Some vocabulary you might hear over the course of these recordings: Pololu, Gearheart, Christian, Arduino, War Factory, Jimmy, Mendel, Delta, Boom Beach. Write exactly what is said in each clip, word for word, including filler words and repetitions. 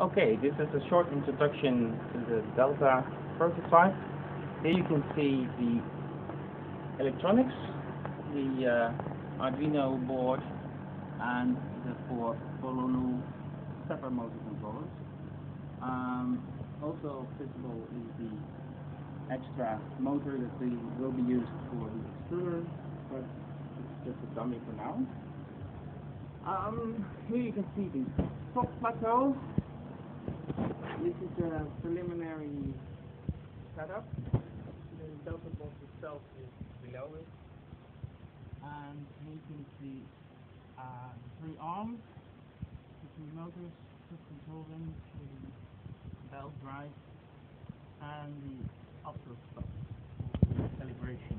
Okay, this is a short introduction to the Delta prototype. Here you can see the electronics, the uh, Arduino board, and the four Pololu separate motor controllers. Um, also visible is the extra motor that we will be used for the extruder, but it's just a dummy for now. Um, here you can see the top plateau. This is a preliminary setup. The Delta box itself is below it, and here you can see uh, three arms, the two motors, just controlling the belt drive, and the upper stop for calibration.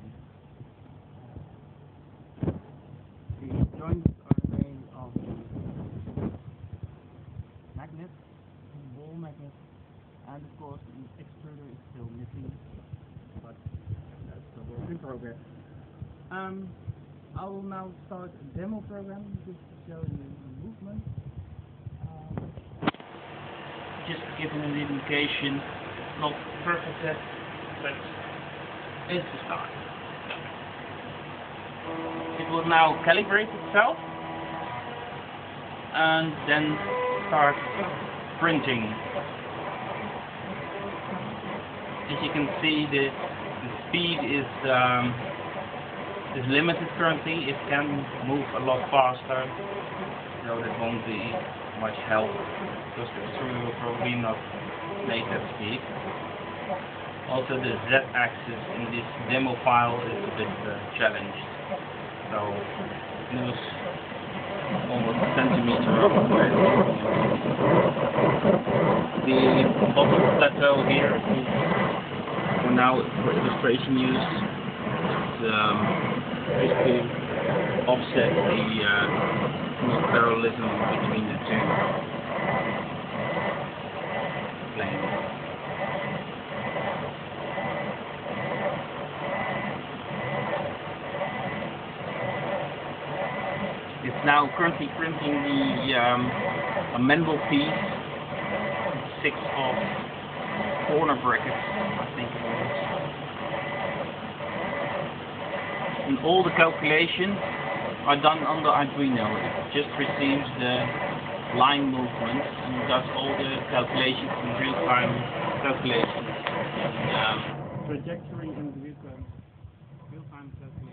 The joints are made of magnets, ball magnets, and of course the extruder is still missing, but that's the work in progress. Um, I will now start a demo program just to show you the movement. Um, just to give you an indication, not perfect yet, but it's the start. It will now calibrate itself and then start printing. As you can see, the, the speed is um, is limited currently. It can move a lot faster, so there won't be much help because the extruder will probably not make that speed. Also, the z-axis in this demo file is a bit uh, challenged, so it moves almost a centimeter up. The bottom plateau here is for now for illustration use. It's um, basically offset the uh, parallelism between the two planes. It's now currently printing the um, a Mendel piece, six of corner brackets, I think it was. And all the calculations are done on the Arduino. It just receives the line movements and does all the calculations in real time. Calculations, um, trajectory in real time, real time calculations.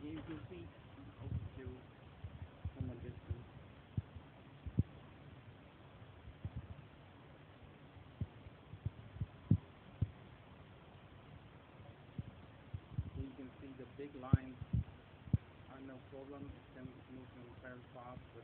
You can see the overview from a distance. You can see the big lines are no problem, it can move them very fast.